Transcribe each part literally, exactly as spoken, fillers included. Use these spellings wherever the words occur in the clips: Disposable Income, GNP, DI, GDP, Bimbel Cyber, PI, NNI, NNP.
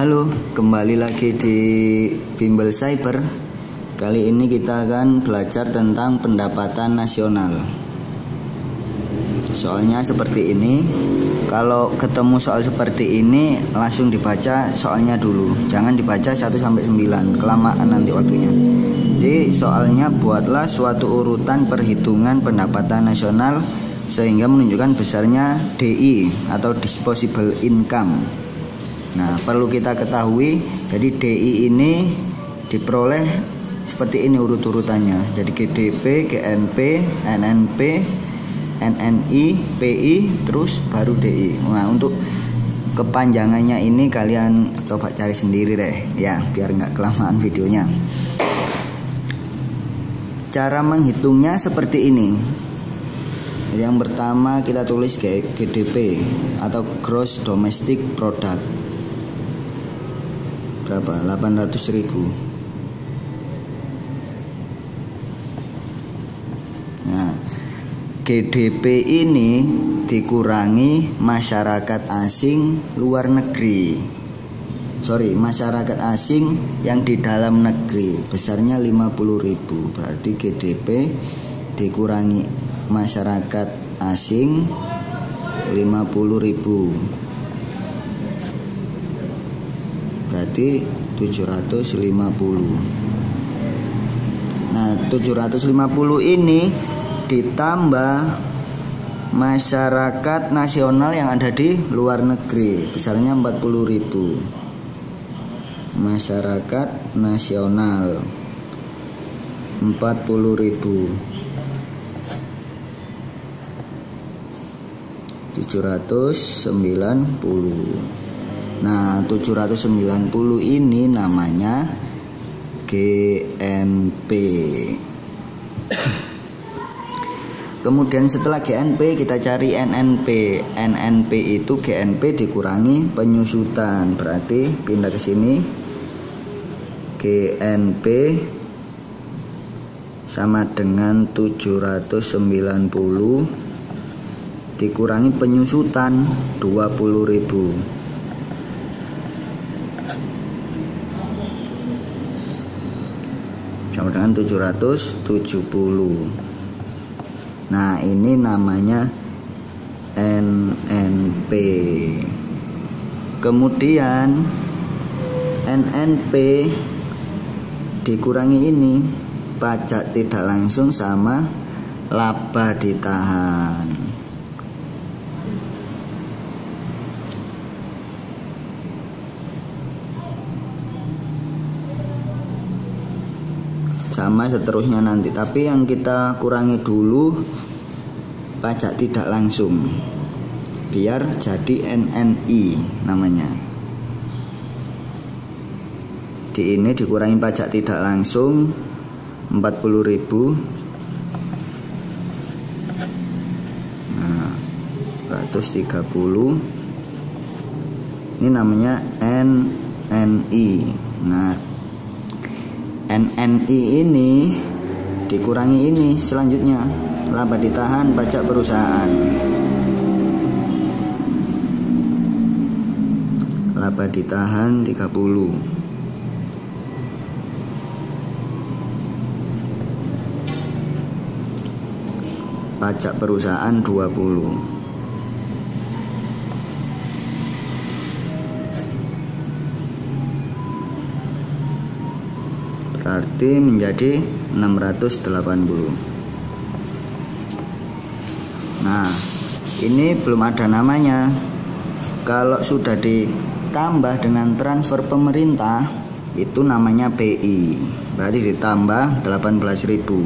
Halo, kembali lagi di Bimbel Cyber. Kali ini kita akan belajar tentang pendapatan nasional. Soalnya seperti ini. Kalau ketemu soal seperti ini, langsung dibaca soalnya dulu. Jangan dibaca satu sampai sembilan, kelamaan nanti waktunya. Jadi soalnya buatlah suatu urutan perhitungan pendapatan nasional sehingga menunjukkan besarnya D I atau Disposable Income. Nah, perlu kita ketahui, jadi D I ini diperoleh seperti ini urut-urutannya. Jadi G D P, G N P, N N P, N N I, P I, terus baru D I. Nah, untuk kepanjangannya ini kalian coba cari sendiri deh, ya, biar nggak kelamaan videonya. Cara menghitungnya seperti ini. Yang pertama kita tulis kayak G D P atau Gross Domestic Product. Berapa? delapan ratus ribu. Nah, G D P ini dikurangi masyarakat asing luar negeri. Sorry, masyarakat asing yang di dalam negeri. Besarnya lima puluh ribu. Berarti G D P dikurangi masyarakat asing lima puluh ribu. Berarti tujuh ratus lima puluh. Nah, tujuh ratus lima puluh ini ditambah masyarakat nasional yang ada di luar negeri, besarnya empat puluh ribu. Masyarakat nasional empat puluh ribu. tujuh ratus sembilan puluh. Nah, tujuh ratus sembilan puluh ini namanya G N P. Kemudian setelah G N P kita cari N N P. N N P itu G N P dikurangi penyusutan. Berarti pindah ke sini. G N P sama dengan tujuh ratus sembilan puluh dikurangi penyusutan dua puluh ribu. Sama dengan tujuh ratus tujuh puluh. Nah, ini namanya N N P. Kemudian N N P dikurangi ini pajak tidak langsung sama laba ditahan. Sama seterusnya nanti, tapi yang kita kurangi dulu pajak tidak langsung biar jadi N N I namanya. Di ini dikurangi pajak tidak langsung empat puluh ribu. Nah, seratus tiga puluh. Ini namanya N N I. Nah, N N I ini dikurangi ini selanjutnya laba ditahan pajak perusahaan. Laba ditahan tiga puluh. Pajak perusahaan dua puluh. Berarti menjadi enam ratus delapan puluh. Nah, ini belum ada namanya. Kalau sudah ditambah dengan transfer pemerintah, itu namanya P I. Berarti ditambah delapan belas ribu.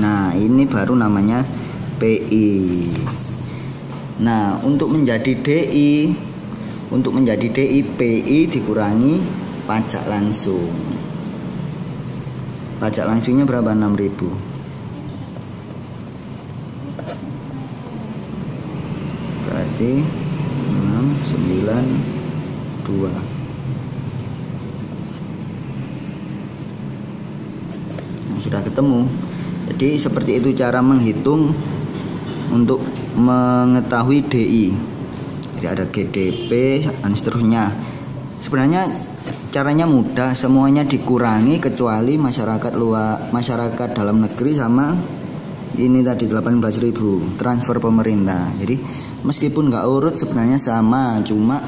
Nah, ini baru namanya P I. Nah, untuk menjadi D I, untuk menjadi D I, P I dikurangi pajak langsung. Pajak langsungnya berapa? enam ribu. Berarti enam sembilan dua. Nah, sudah ketemu. Jadi seperti itu cara menghitung untuk mengetahui D I. Jadi ada G D P dan seterusnya. Sebenarnya caranya mudah, semuanya dikurangi kecuali masyarakat luar, masyarakat dalam negeri sama ini tadi delapan belas ribu transfer pemerintah. Jadi meskipun nggak urut sebenarnya sama, cuma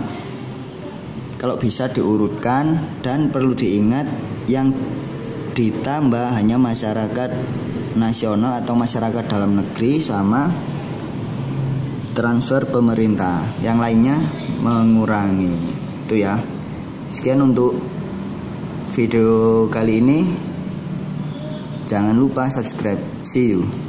kalau bisa diurutkan. Dan perlu diingat yang ditambah hanya masyarakat nasional atau masyarakat dalam negeri sama transfer pemerintah, yang lainnya mengurangi. Itu ya. Sekian untuk video kali ini. Jangan lupa subscribe. See you.